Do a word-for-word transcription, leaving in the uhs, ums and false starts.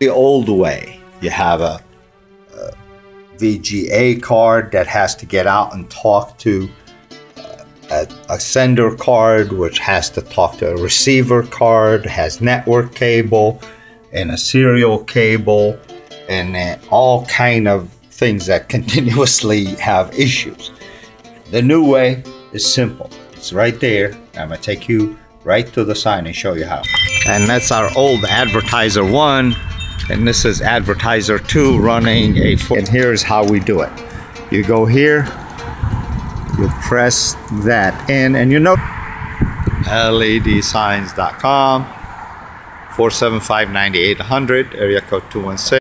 the old way. You have a, a V G A card that has to get out and talk to a, a sender card, which has to talk to a receiver card, has network cable and a serial cable, and uh, all kind of things that continuously have issues. The new way is simple. It's right there. I'm gonna take you right to the sign and show you how. And that's our old advertiser one, and this is advertiser two running a four. And here's how we do it. You go here, you press that in, and you know, L E D signs dot com, four seven five, nine eight zero zero, area code two one six.